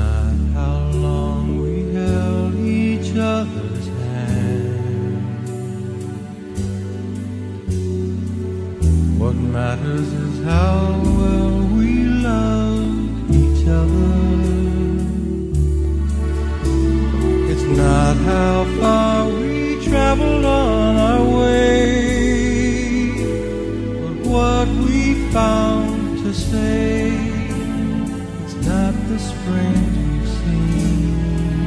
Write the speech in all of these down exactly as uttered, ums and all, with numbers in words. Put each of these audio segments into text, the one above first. not how long we held each other's hand. What matters is how well we loved each other. It's not how far we traveled on our way, but what we found to say. Not the spring you've seen,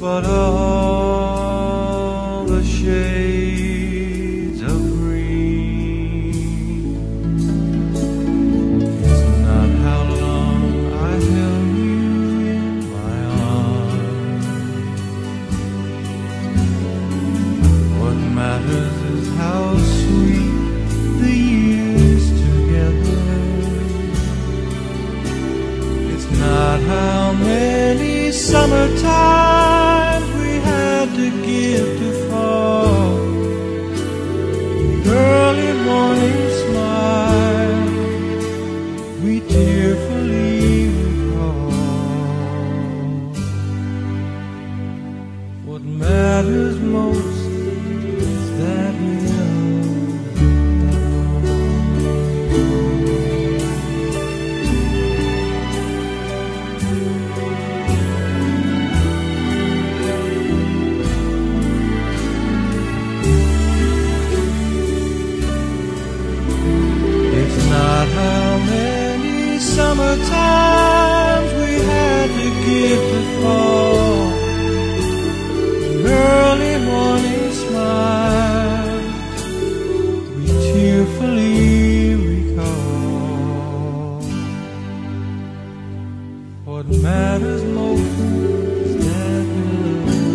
but all the shades of green. It's not how long I held you in my arms. What matters is how sweet the years together. Not how many summertimes we had to give to fall, the early morning smile we tearfully recall. What matters most is that we times we had to give to fall, an early morning smile we tearfully recall. What matters most is that we love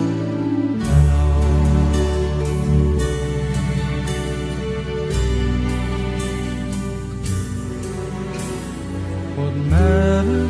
now. What matters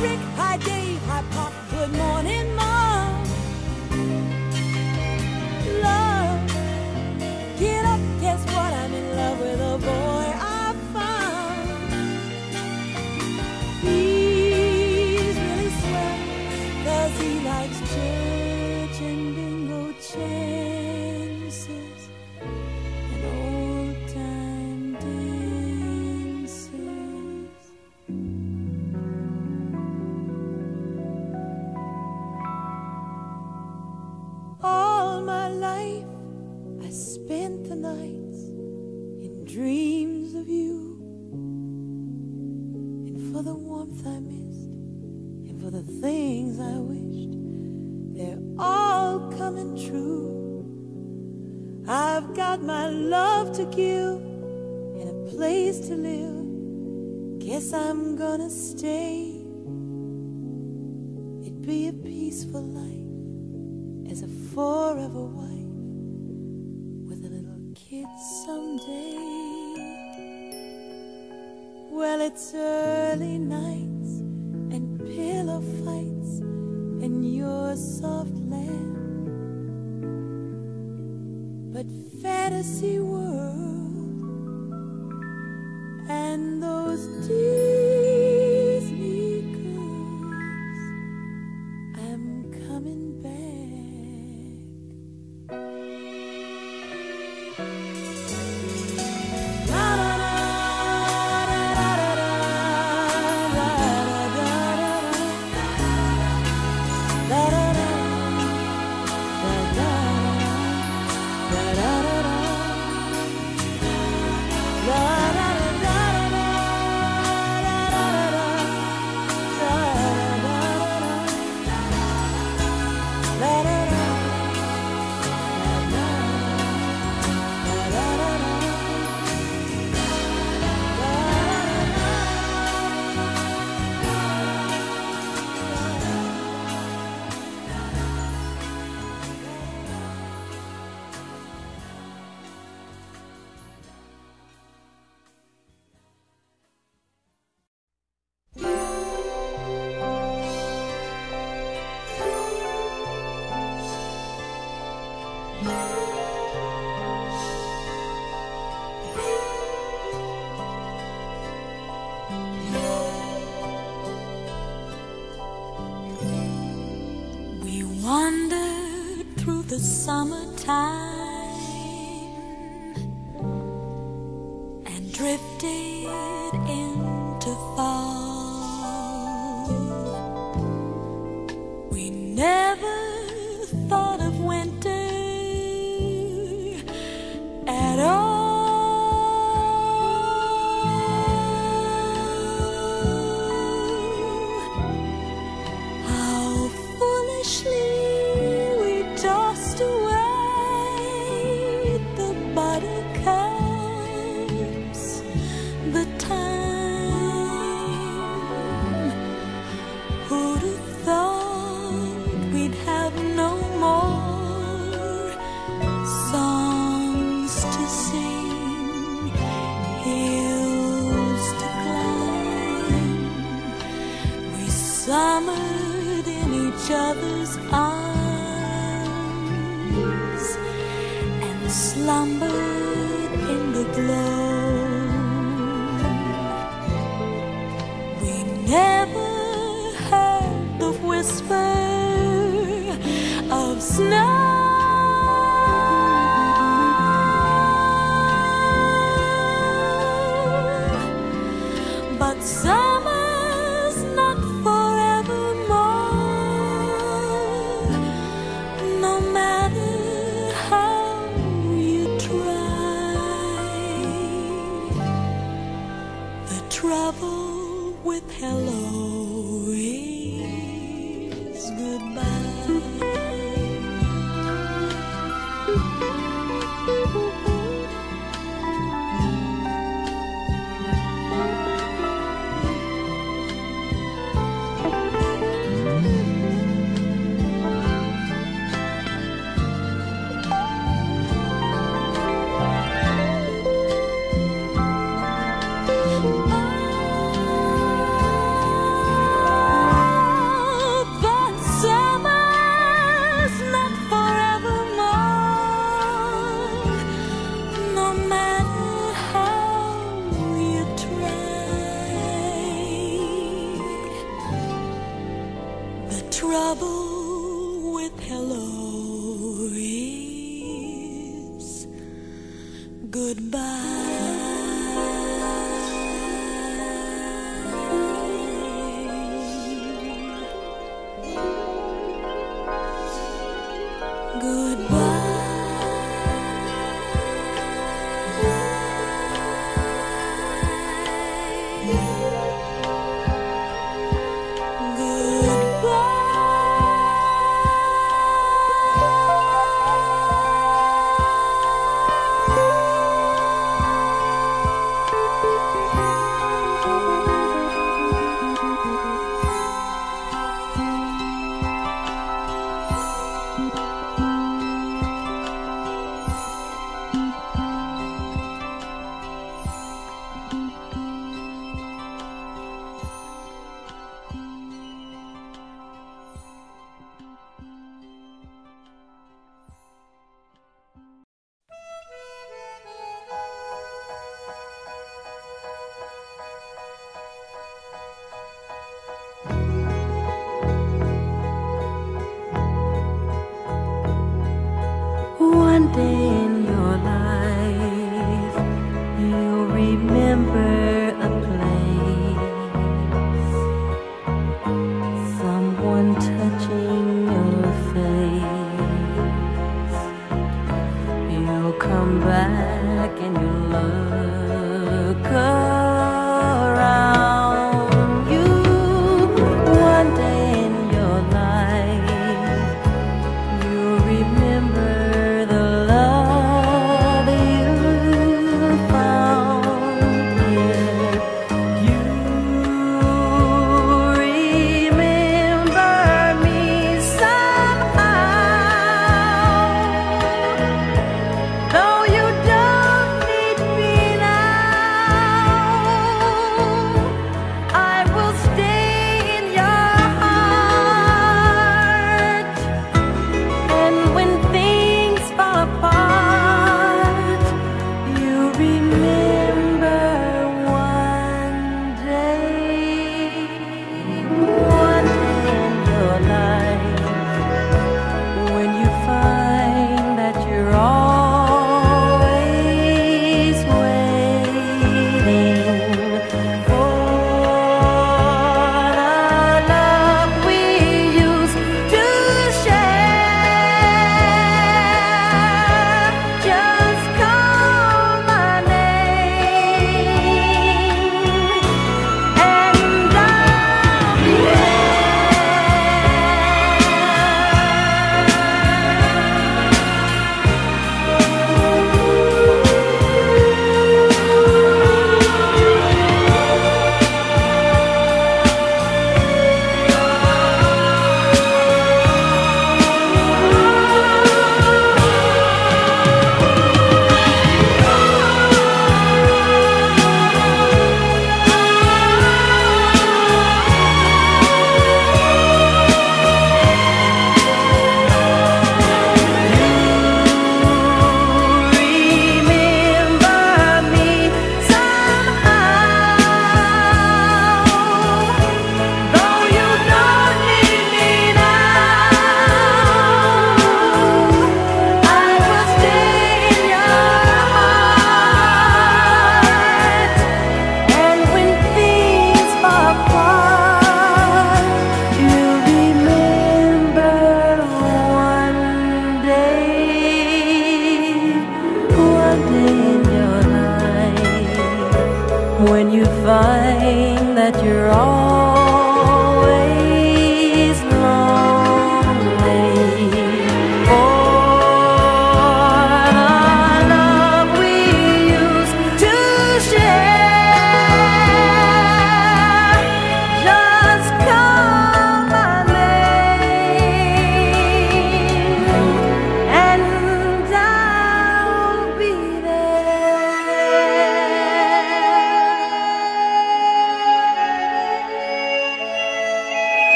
Rick, hi Dave, hi Pop, good morning Mom. likes church and bingo chances and old-time dances. All my life I spent the nights in dreams of you, and for the warmth I missed, and for the things I wished, they're all coming true. I've got my love to give and a place to live. Guess I'm gonna stay. It'd be a peaceful life as a forever wife with a little kid someday. Well, it's early nights and pillow fights and your soft land, but fantasy world and those Disney girls, I'm coming back. La, la, la. The summertime and drifted into fall. We never thought of winter at all. How foolishly summered in each other's arms and slumbered in the glow. We never heard the whisper of snow. Trouble with hello is goodbye. that hello is goodbye. Remember the love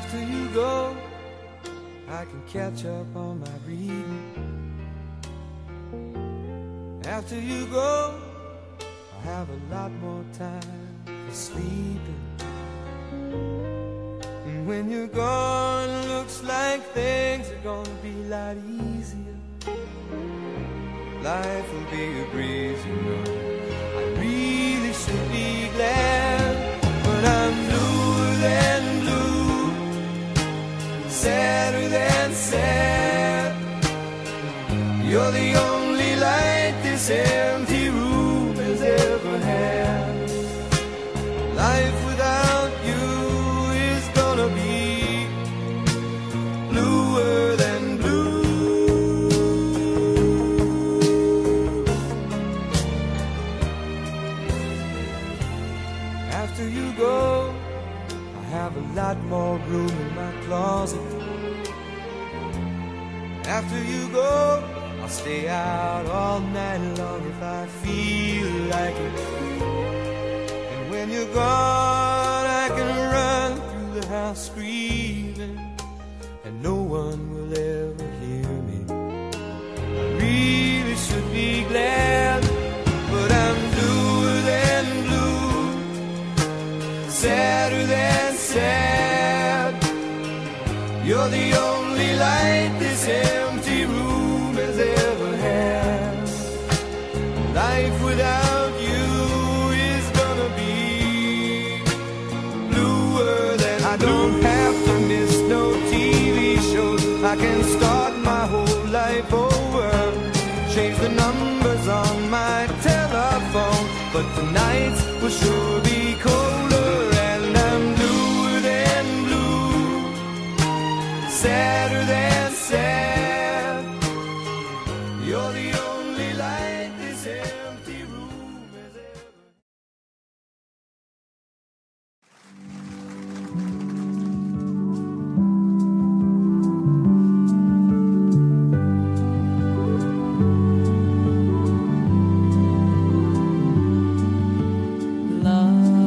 after you go, I can catch up on my reading. After you go, I have a lot more time for sleeping. And when you're gone, looks like things are gonna be a lot easier. Life will be a breeze, you know. I really should be glad, but I'm bluer than blue, sadder than sad. You're the only light this empty room has ever had. Life without you is gonna be bluer than after you go, I have a lot more room in my closet. After you go, I'll stay out all night long if I feel like it. And when you're gone, I can run through the house screaming, and no one will ever hear me. I really should be glad, but I'm bluer than blue, sadder than sad. You're the only light this empty room has ever had. Life without you is gonna be bluer than I don't have to miss no T V shows. I can start my whole life over, change the numbers on my telephone, but the nights will sure be cold. Sadder than sad. You're the only light this empty room has ever. Love.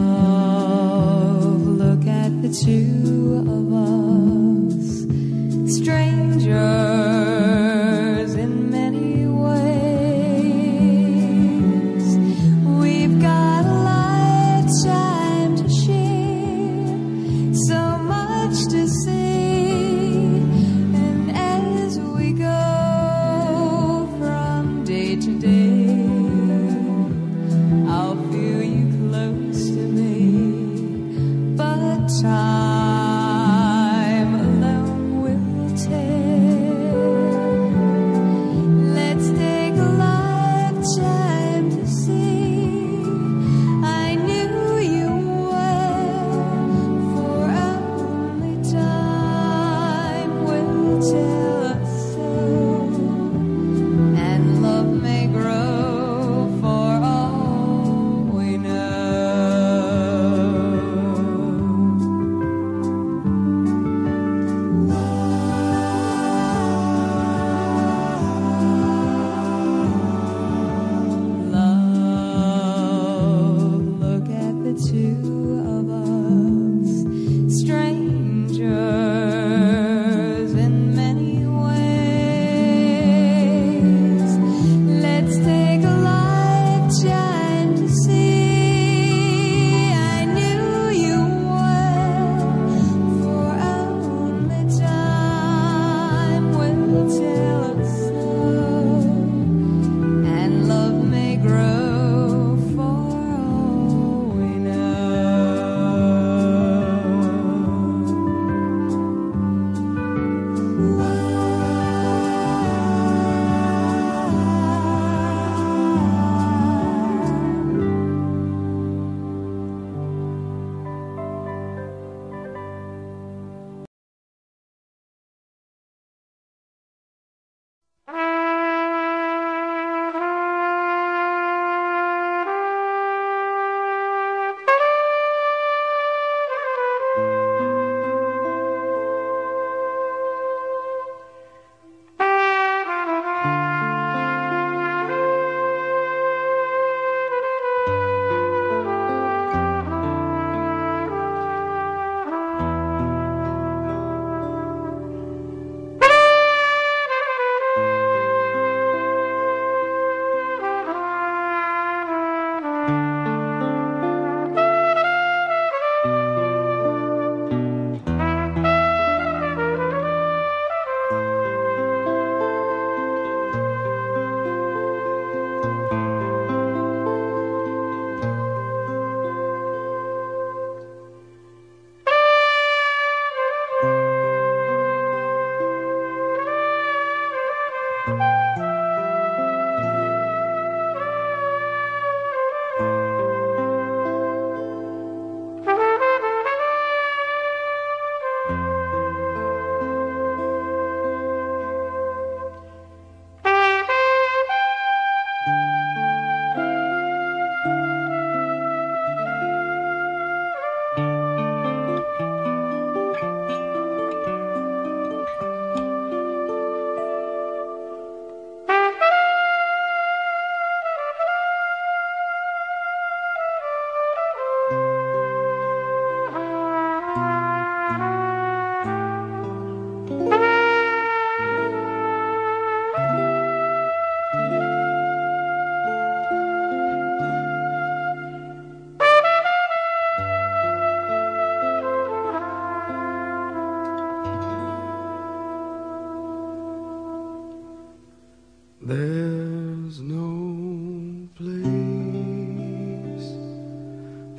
There's no place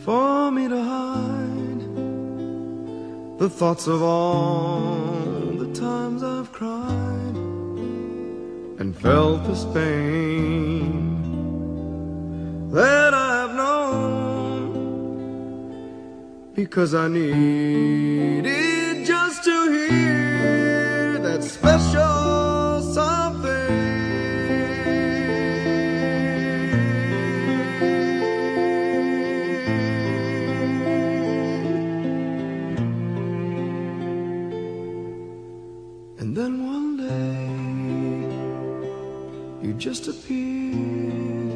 for me to hide the thoughts of all the times I've cried and felt this pain that I've known, because I needed just to hear that special something. And then one day, you just appeared.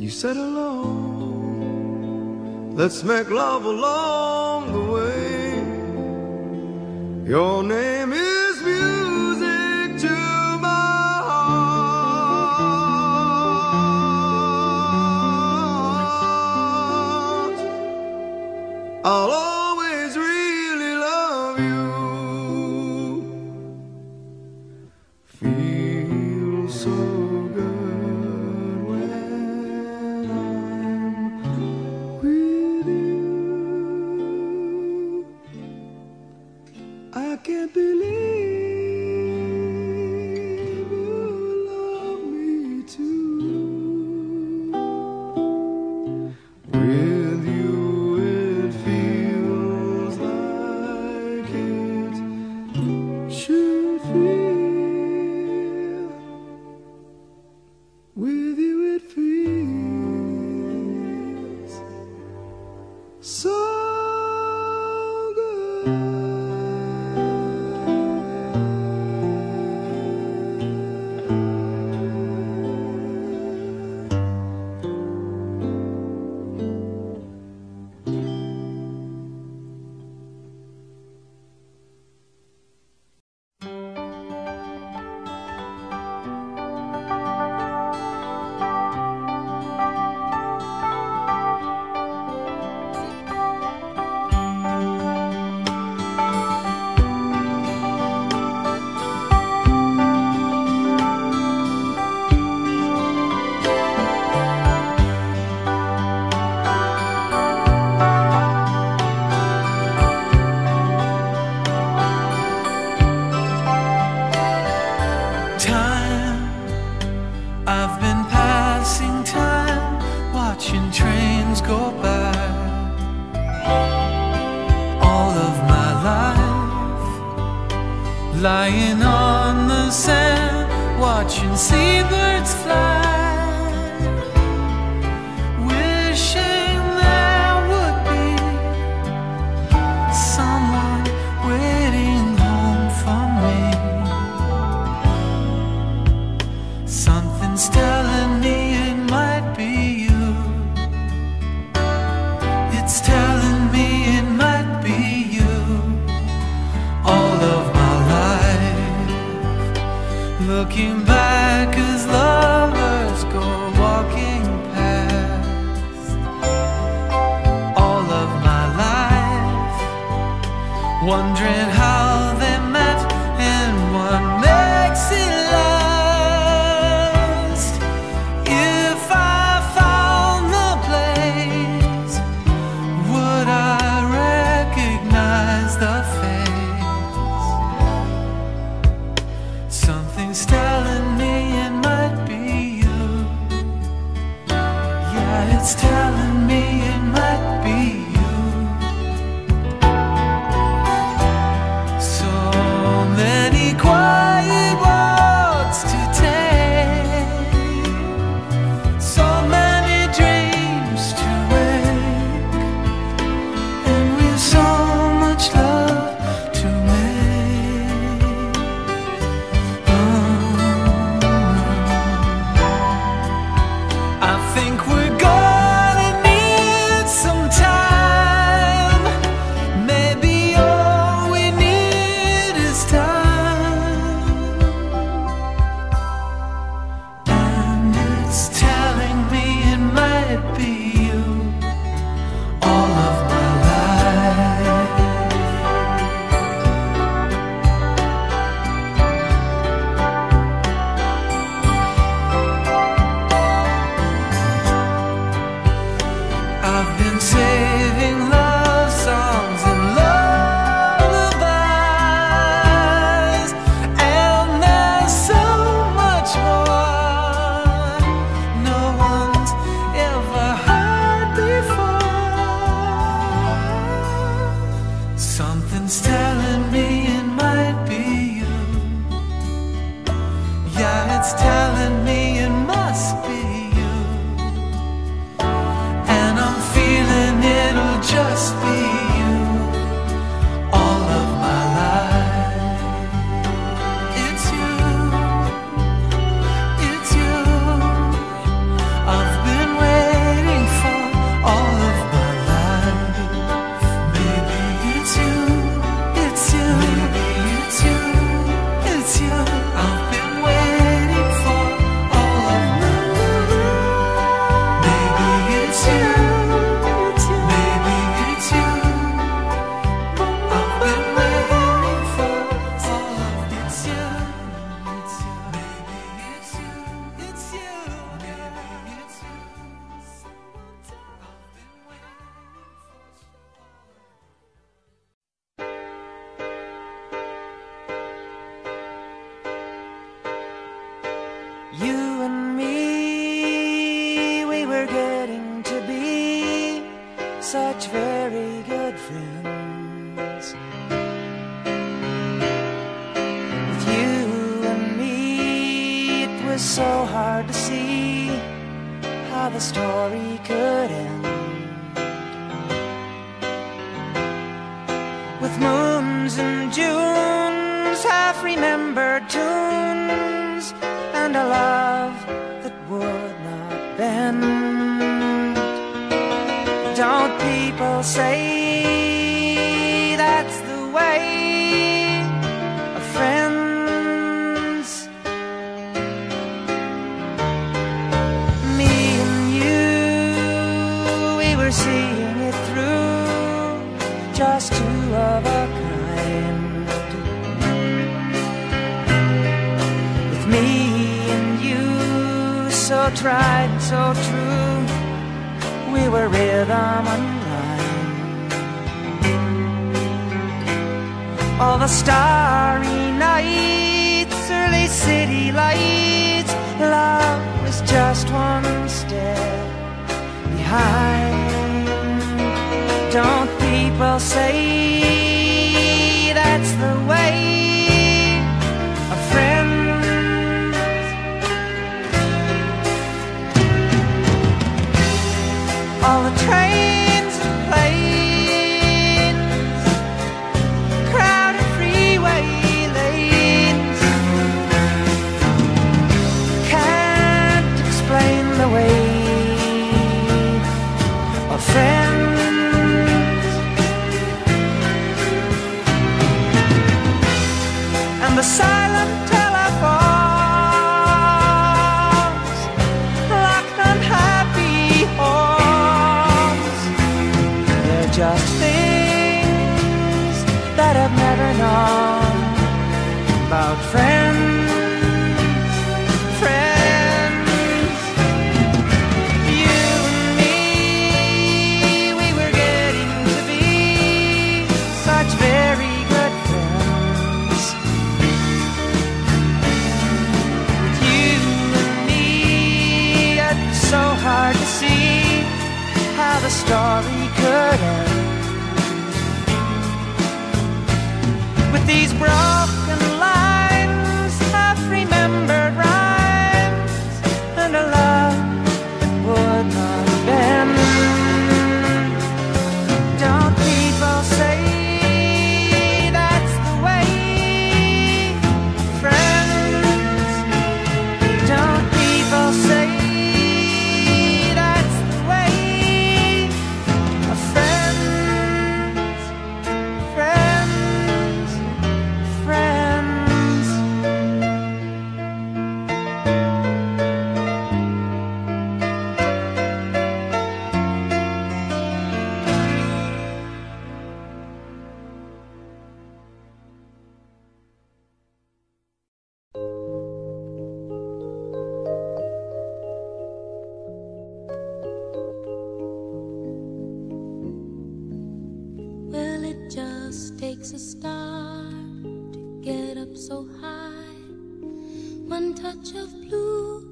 You said hello, let's make love along the way. Your name is music to my heart. I'll always really love you. Feels so good when I'm with you. I can't believe you love me too. With you it feels like it should feel. With you it feels so good. I've been passing time, watching trains go by. All of my life, lying on the sand, watching seabirds fly. Wishing there would be someone waiting home for me. Something telling me it might be you. It's telling me it might be you. All of my life, looking back as lovers go walking past. All of my life, wondering how they met and what makes it last. It's telling me it might be you. So many quiet walks to take, so many dreams to wake, and we've so much love to make. mm-hmm. I think we're gonna that's telling me it must be you, and I'm feeling it'll just be you all of my life. It's you, it's you I've been waiting for all of my life. Maybe it's you, it's you, maybe it's you, it's you I've been waiting. You and me, we were getting to be such very good friends. With you and me, it was so hard to see how the story could end. With moons and Junes, half-remembered tunes, and a love that would not bend. Don't people say that's the way of friends? Me and you, we were seeing it through, just two of us. So tried, so true, we were rhythm and rhyme. All the starry nights, early city lights, love was just one step behind. Don't people say that's the way a friend? All the trains and planes, crowded freeway lanes, can't explain the way of friends. And the silent telephones locked on happy homes, just things that I've never known about friends, friends. You and me, we were getting to be such very good friends. With you and me, it's so hard to see how the story could end. These broken lines, half-remembered rhymes, and a love that would not bend. Don't people say that's the way friends? Don't people say that's the way of friends? Friends. Takes a star to get up so high, one touch of blue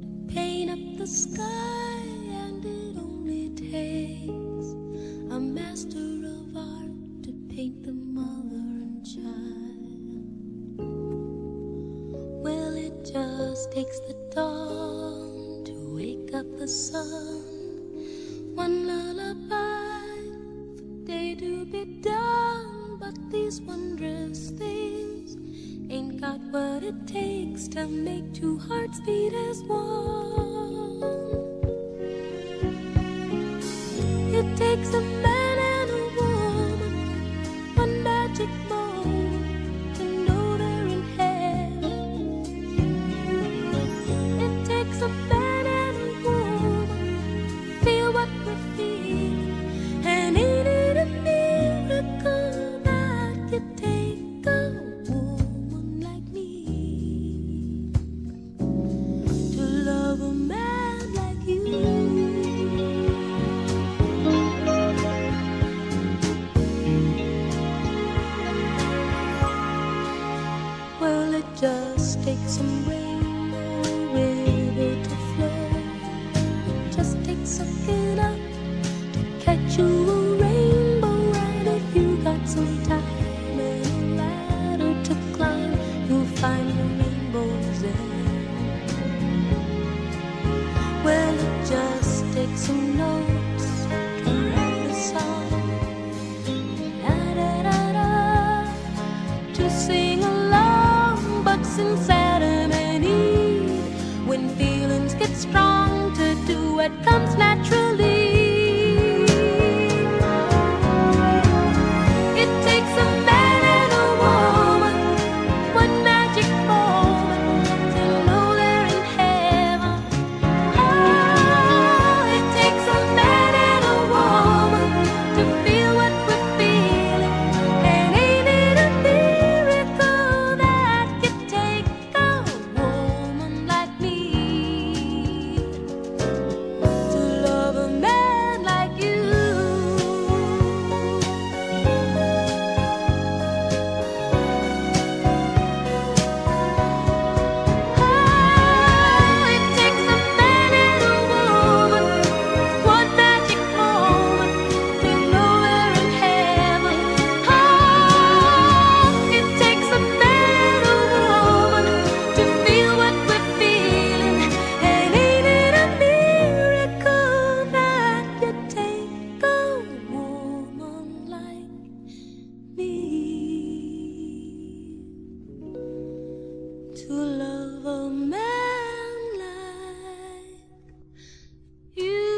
to paint up the sky, and it only takes a master of art to paint the mother and child. Well, it just takes the dawn to wake up the sun. One lullaby for day to be done, but these wondrous things ain't got what it takes to make two hearts beat as one. It takes a man and a woman, one magic moment to know they're in heaven. It takes a man and a woman, feel what we feel, and ain't it a miracle that you take a woman like me to love a man like you? Just takes some rainbow river to flow. It just takes a kid up to catch you a rainbow ride. If you got some time and a ladder to climb, you'll find the rainbows there. Well, it just takes some notes to write a song, da da da da, to sing along. Since Adam and Eve, when feelings get strong, to do what comes naturally. To love a man like you.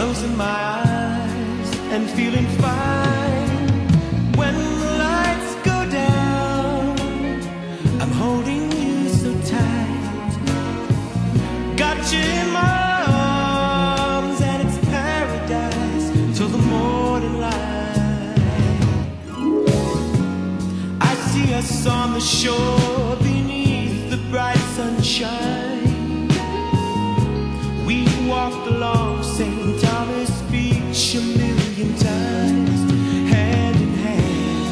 closing my eyes and feeling fine. When the lights go down, I'm holding you so tight. Got you in my arms and it's paradise till the morning light. I see us on the shore beneath the bright sunshine. We walked along Saint Thomas Beach a million times, hand in hand,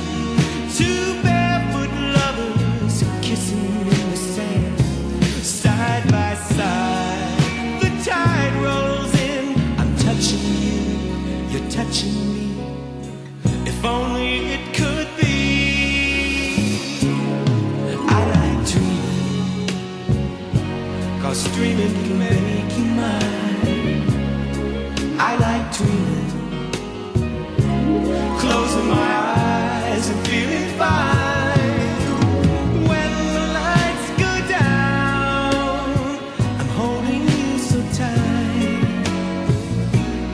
two barefoot lovers kissing in the sand, side by side. The tide rolls in, I'm touching you, you're touching me. If only it could be. I like dreaming, 'cause dreaming can make you mine. I like dreaming, closing my eyes and feeling fine. When the lights go down, I'm holding you so tight.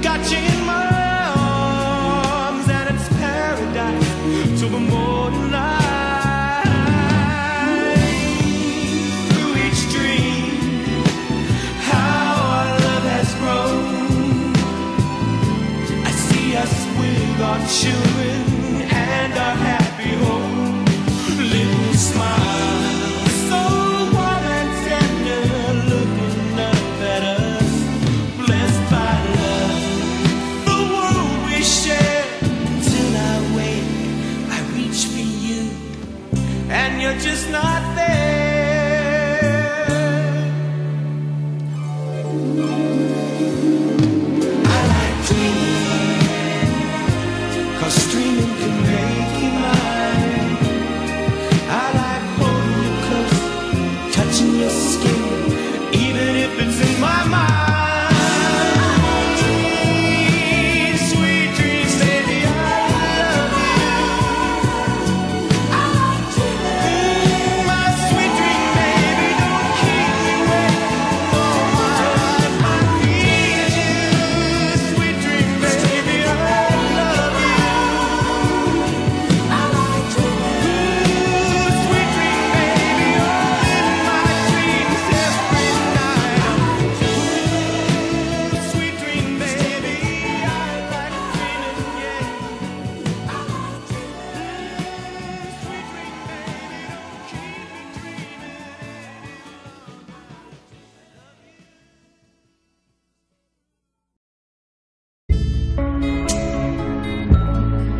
Got you in my arms and it's paradise till the morning light. Through each dream, how our love has grown. Us with our children and our happy home. Little smile, so warm and tender, looking up at us, blessed by love, the world we share. Until I wake, I reach for you, and you're just not there. Cause dreaming can make you mine. I like holding you close, touching your skin, even if it's in my mind. Dreams, sweet dreams, baby, I love you. I like dreaming, my sweet dream, baby, don't keep me waiting for my life. I need you, sweet dream, baby, I love you.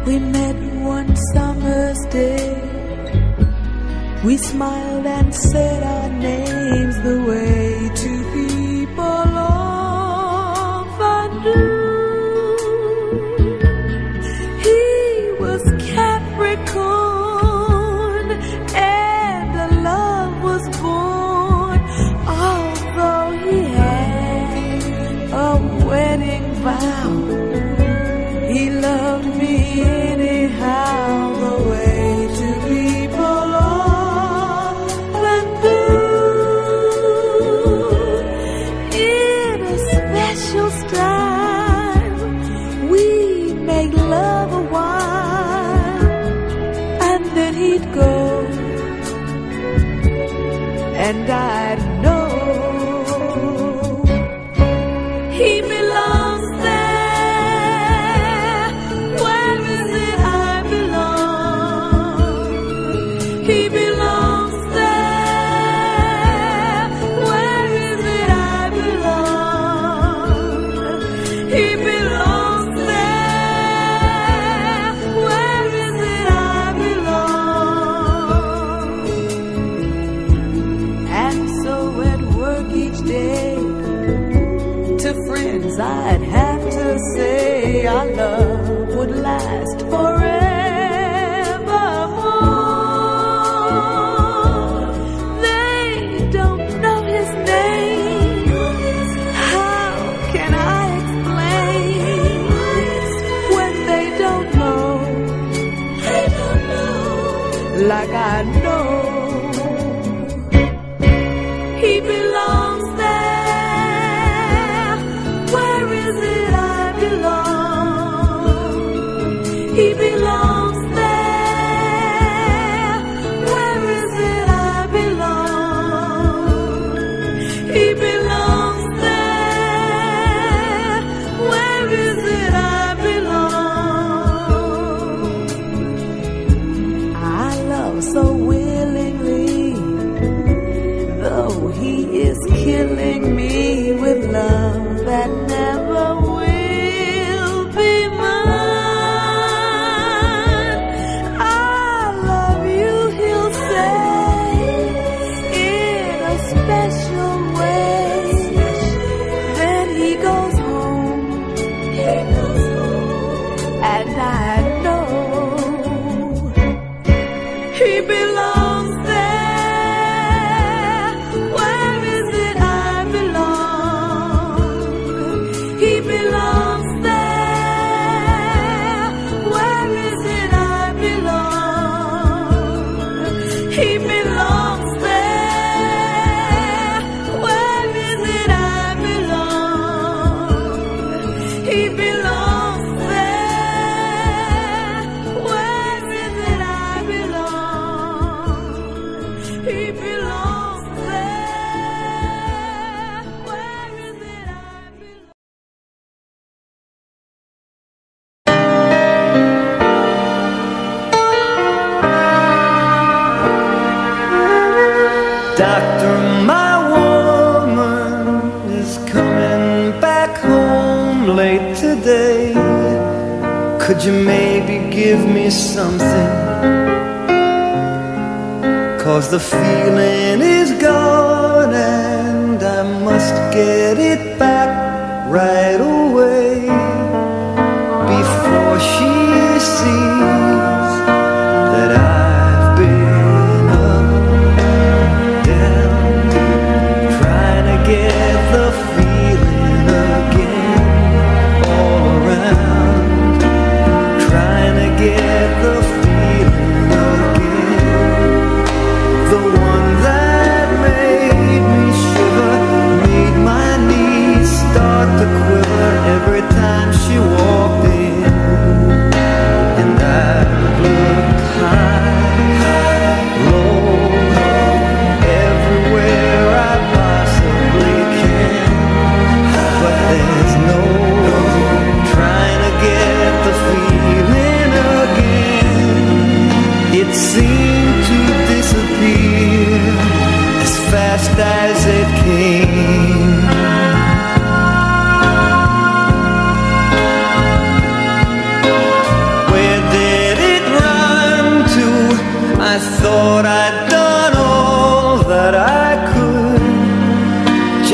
We met one summer's day. We smiled and said our names the way two people often do. He was Capricorn and the love was born, although he had a wedding vow. He loved me anyhow, the way two people often do. In a special style, we make love a while, and then he'd go, and I'd know he belongs there. I'd have to say our love would last forevermore. They don't know his name, how can I explain when they don't know, like I know he belongs there. Where is it I Oh, he is killing me with love that never will be mine. I love you, he'll say, in a special way. Then he goes home, and I know he belongs there. Doctor, my woman is coming back home late today. Could you maybe give me something? 'Cause the feeling is gone and I must get it back right away before she sees that I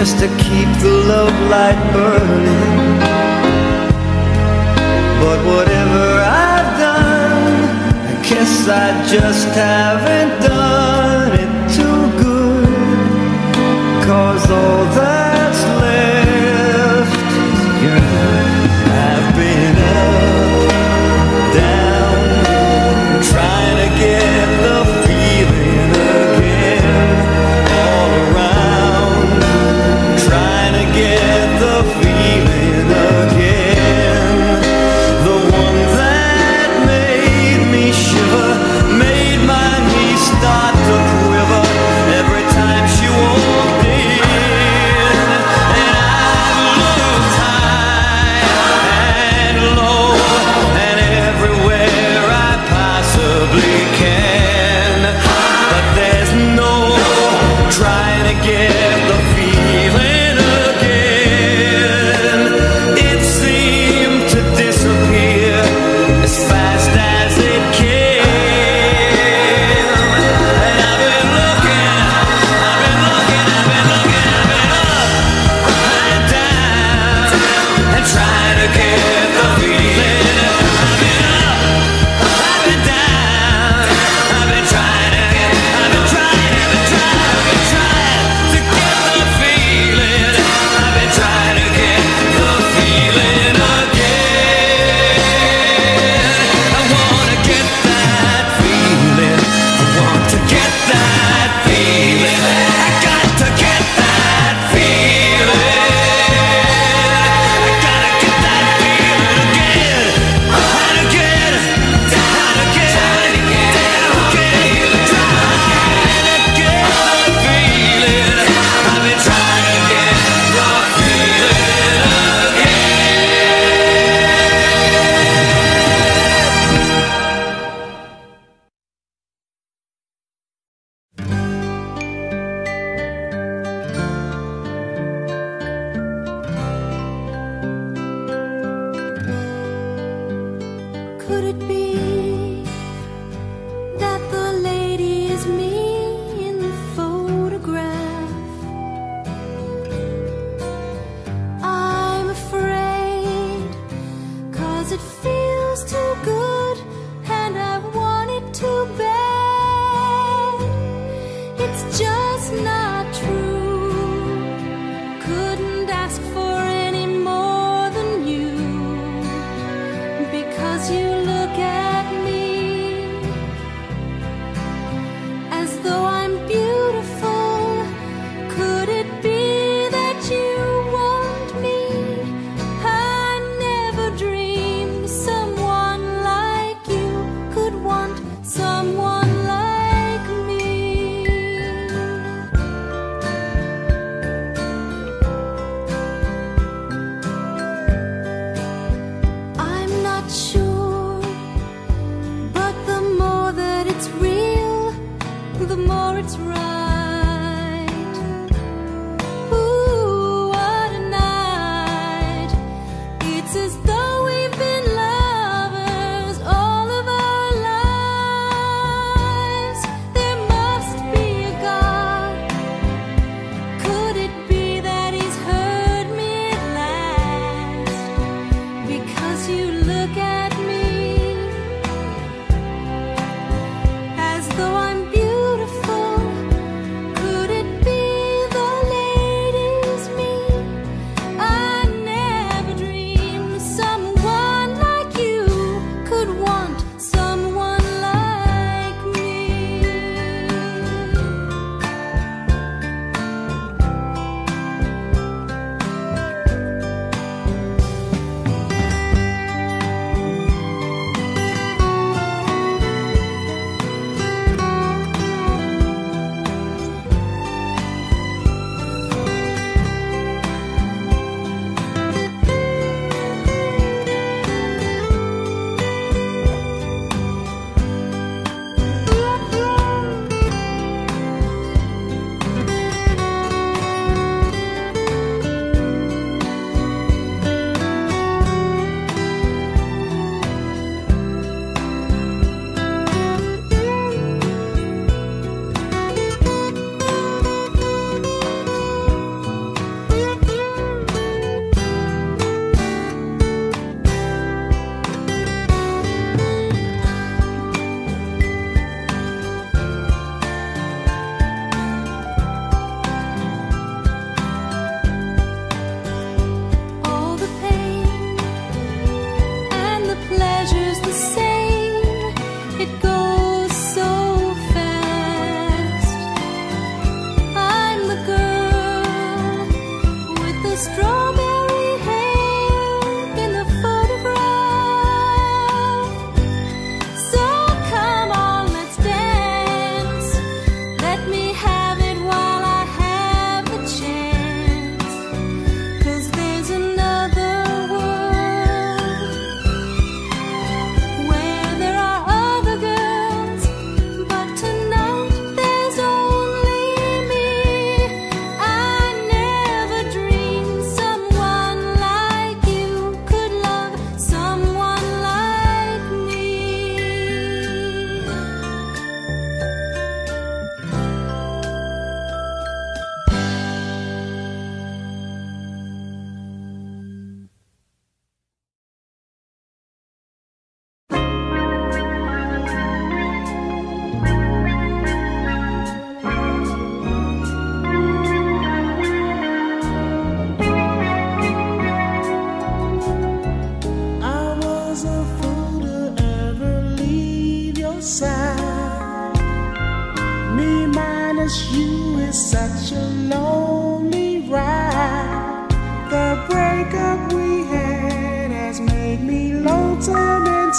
just to keep the love light burning. But whatever I've done, I guess I just haven't done it too good, 'cause all that's left is yearning. I've been up, down, trying to get the feeling again, all around, trying to get the feeling again. The one that made me shiver, made my knees start to quiver every time she walked in.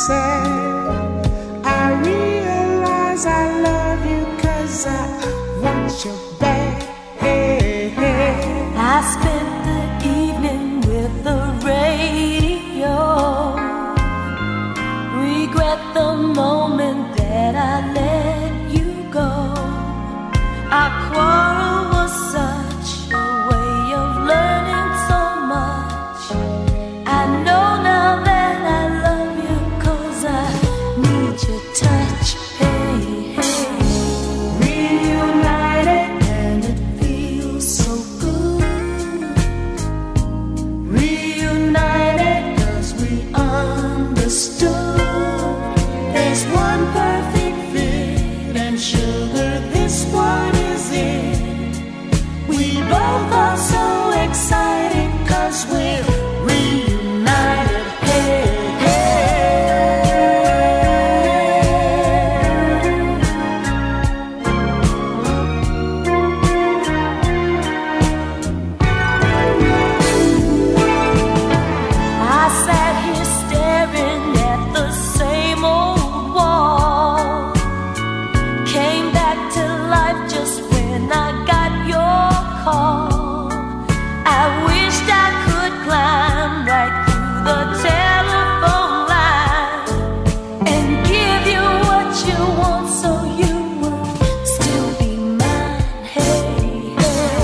said, I realize I love you cause I want you back. I spent the evening with the radio, regret the moment that I let you go. Our quarrel was such a way of learning so much. I know now that I love you cause I need your touch. Hey, hey. Reunited and it feels so good. Reunited cause we understood. There's one perfect fit and sugar, this one is it. We both are so excited cause we're reunited. Hey, hey. I sat here staring at the same old wall. Came back to life just when I got your call. I wished I could climb right through the telephone line and give you what you want so you would still be mine. Hey, hey.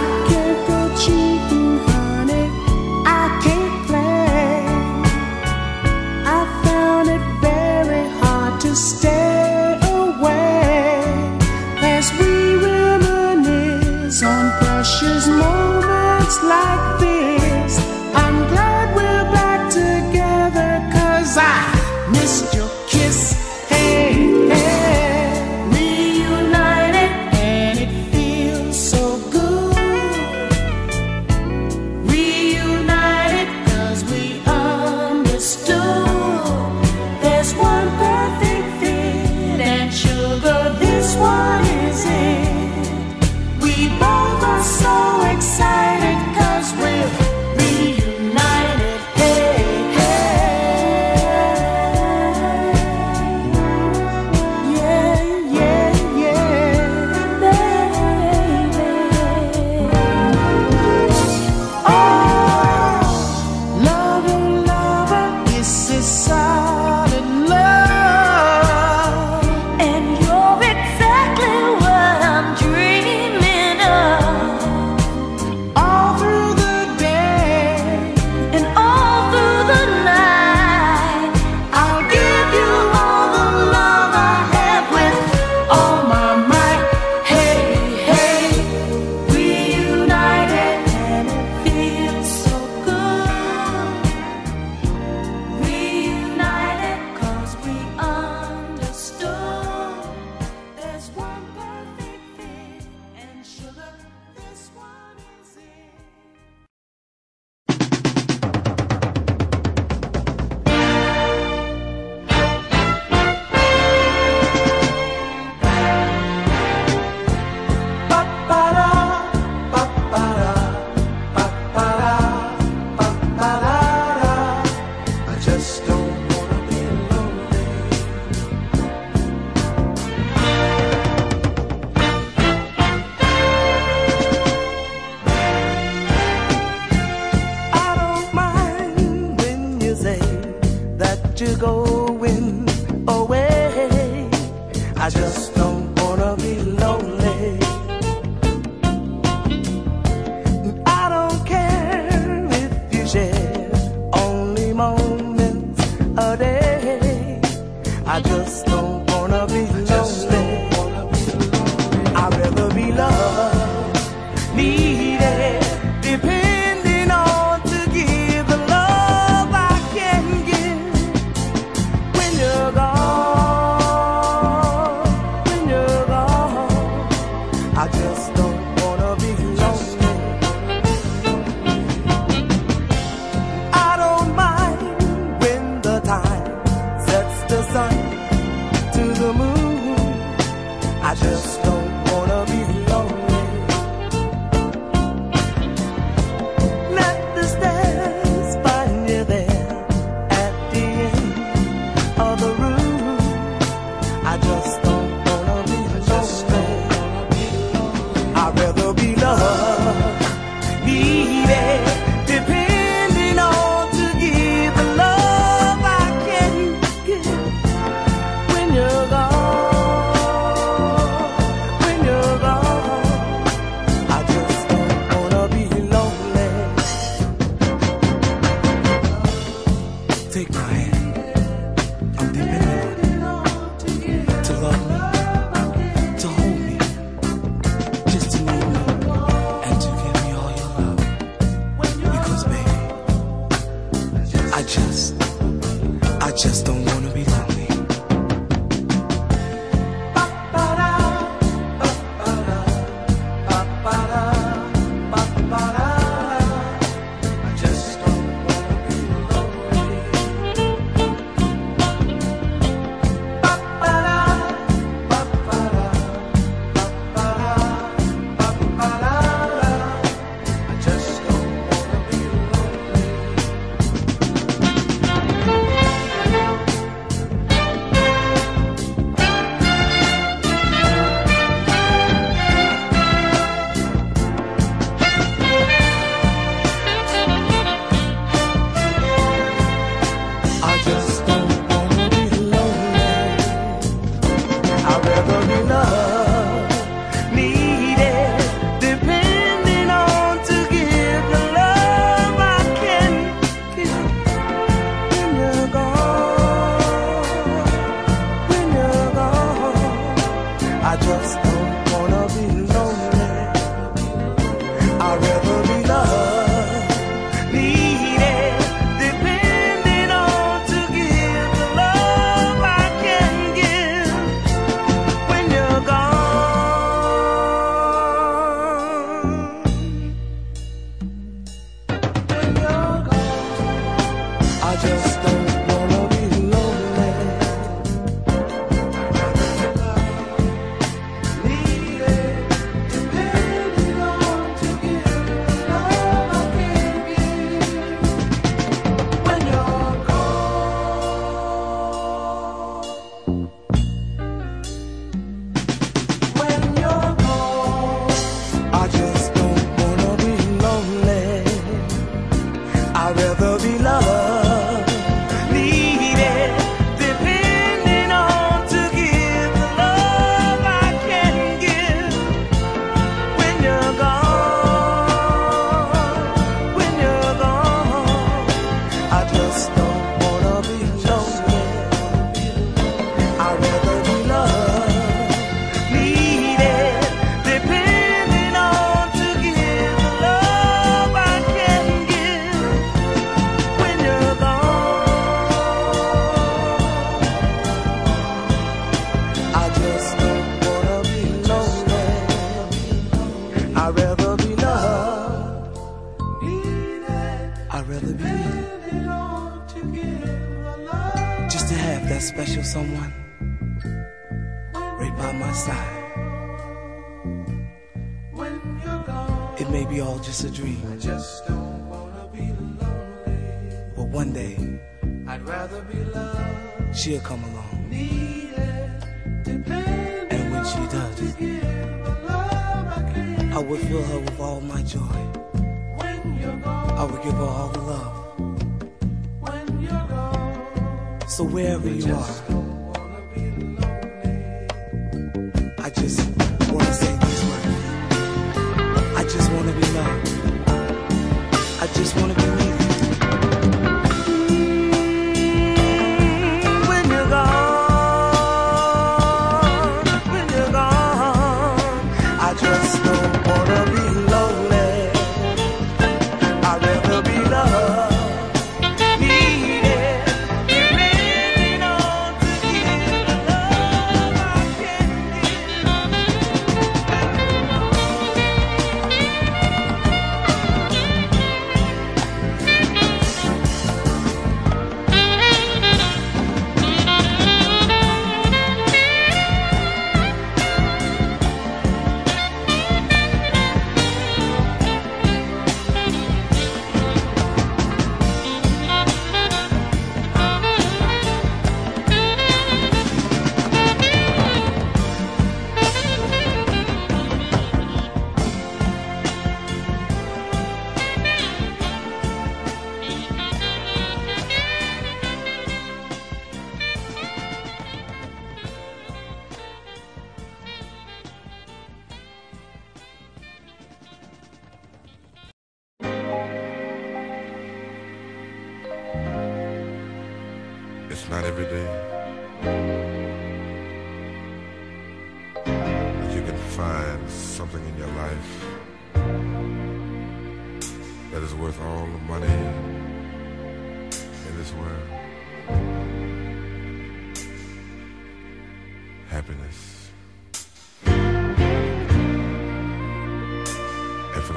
I can't go cheating, honey, I can't play. I found it very hard to stay away as we reminisce on precious moments like this. I'm glad we're back together cause I missed your kiss. Hey, hey. Reunited and it feels so good. Reunited cause we understood. There's one perfect fit and sugar, this one is it. We both are so excited cause we're reunited. Hey, hey. Yeah, yeah, yeah. Oh, lover, lover, this is solid love. And you're exactly what I'm dreaming of. All through the day, And all through the night, I'll give you all the love I have with all my might. Hey, hey, reunited and it feels so good. Reunited cause we understood. There's one perfect fit and sugar, this one is it. I just don't wanna be lonely. I don't mind when you say that you're going away. I just don't wanna be lonely. I don't care if you share only moments a day. I just don't wanna be lonely. I'd rather be loved, needed, depending on to give the love I can give. When you're gone, when you're gone, I just don't wanna be lonely. I don't mind when the tide sets the sun to the moon. I just don't wanna be lonely.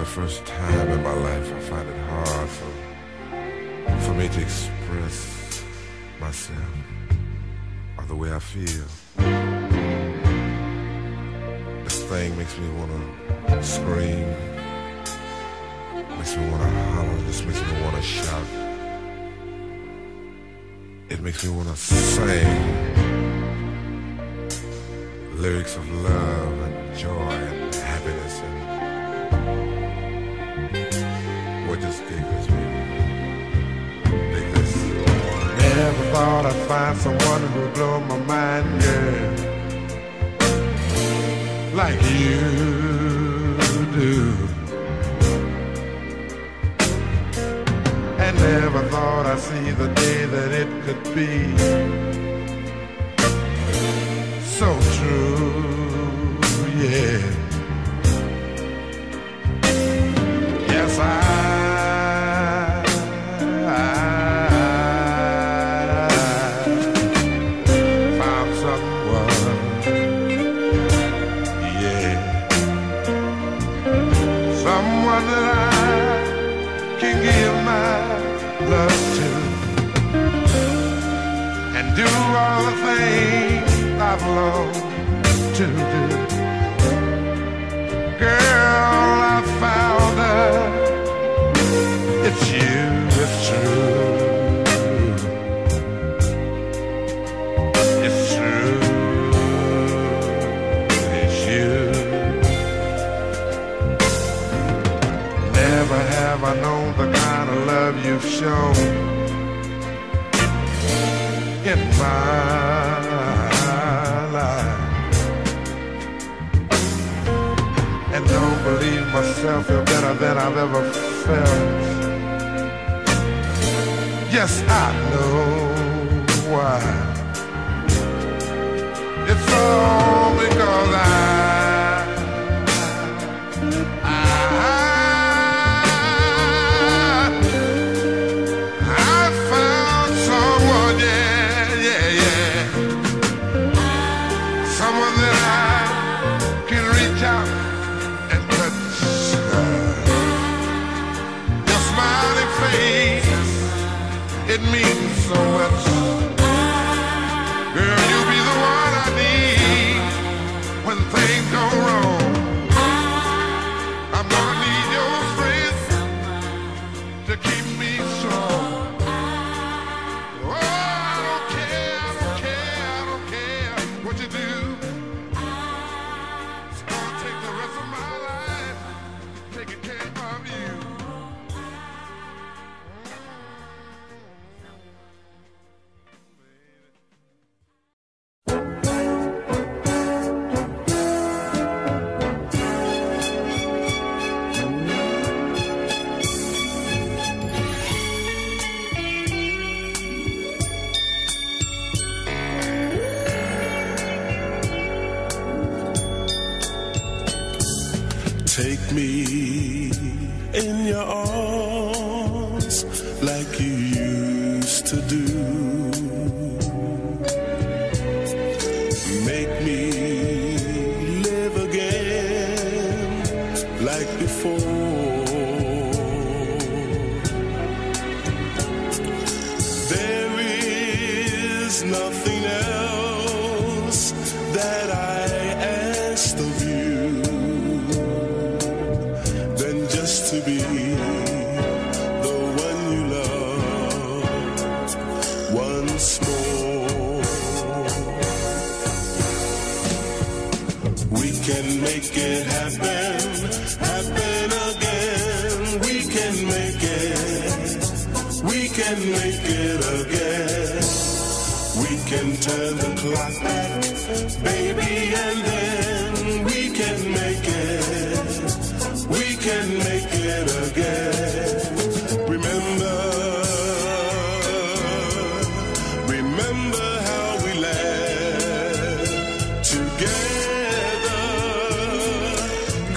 For the first time in my life I find it hard for, for me to express myself or the way I feel. This thing makes me want to scream, makes me want to holler, just makes me want to shout. It makes me want to sing lyrics of love and joy and happiness, and what just tickles me. Never thought I'd find someone who'd blow my mind, girl, like you do. And never thought I'd see the day that it could be so true, yeah. I, I, I found someone, yeah, someone that I can give my love to and do all the things I've longed to do. Girl, I found her. It's you, it's true. It's true, it's you. Never have I known the kind of love you've shown in my life. And don't believe myself, you're better than I've ever felt. Yes, I know why. It's all because I, I, I found someone, yeah, yeah, yeah. Someone that I can reach out and touch her. Your smiling face, it means so much. Girl, you'll be the one I need when things go wrong. I'm gonna need your strength to keep me strong. Oh, I don't care, I don't care, I don't care what you do. It's gonna take the rest of my life taking care of you. Take me in your arms like you used to do. Make me live again like before. There is nothing else that I asked of you to be the one you love once more. We can make it happen, happen again. We can make it, we can make it again. We can turn the clock back, baby, and then we can make it. We can make it again. Remember, remember how we laughed together,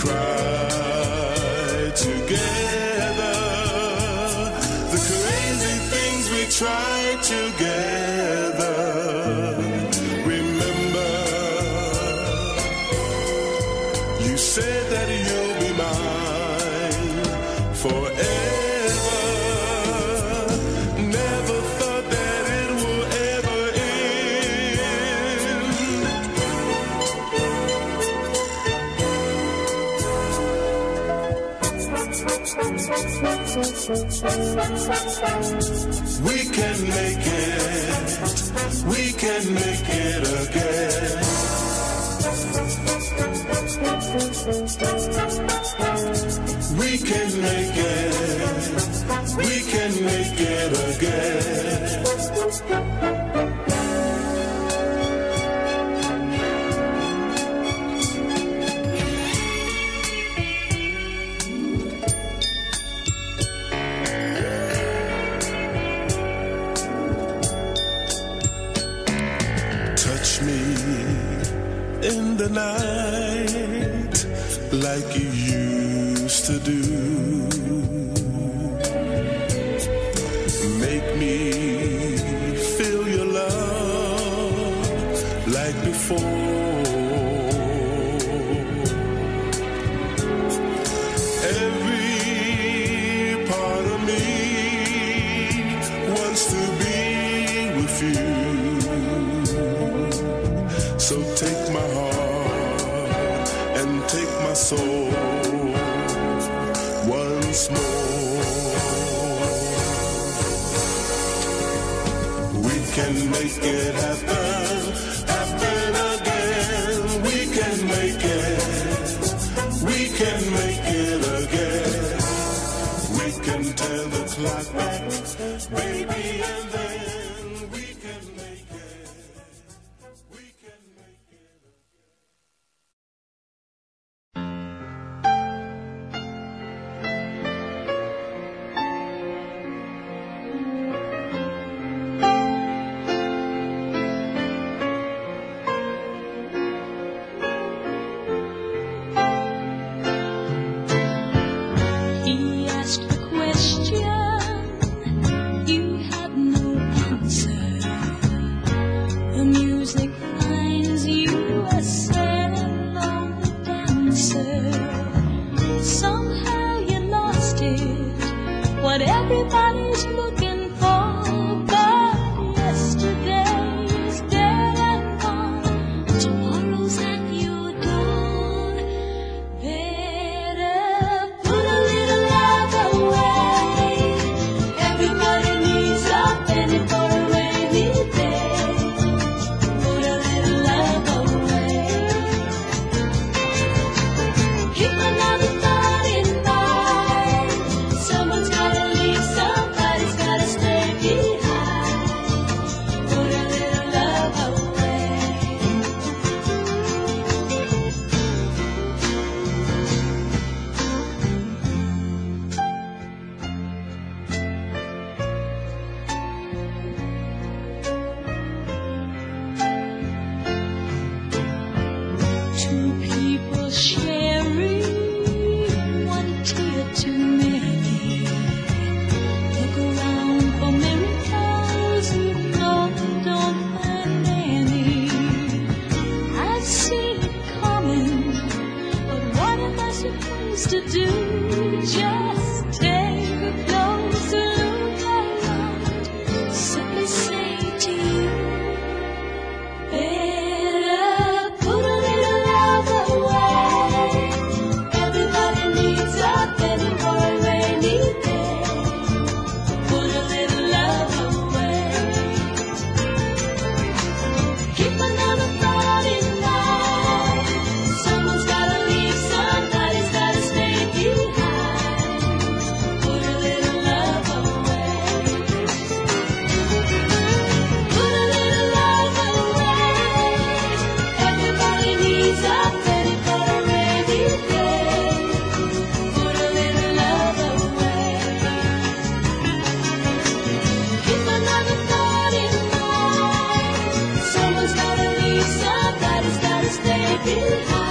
cried together, the crazy things we tried together. Remember, you said that you mine. forever. Never thought that it would ever end. We can make it, we can make it again. We can make it, we can make it again. Touch me in the night like you used to do. Make every part of me wants to be with you. So take my heart and take my soul once more. We can make it happen. Turn the clock back, baby, and then we can make it, we can make it again. He asked a question. Everybody's looking for, but yesterday is dead and gone. Tomorrow's at your door. Better put a little love away. Everybody needs a penny for a rainy day. Put a little love away. Keep another thought in mind. Someone's gotta to do. Just take a closer look around. Simply say to you, better put a little love away. Everybody needs a penny for a rainy day. Put a little love away. Keep another thought in mind. Someone's gotta leave somebody. Somebody's gotta leave, somebody's gotta stay behind.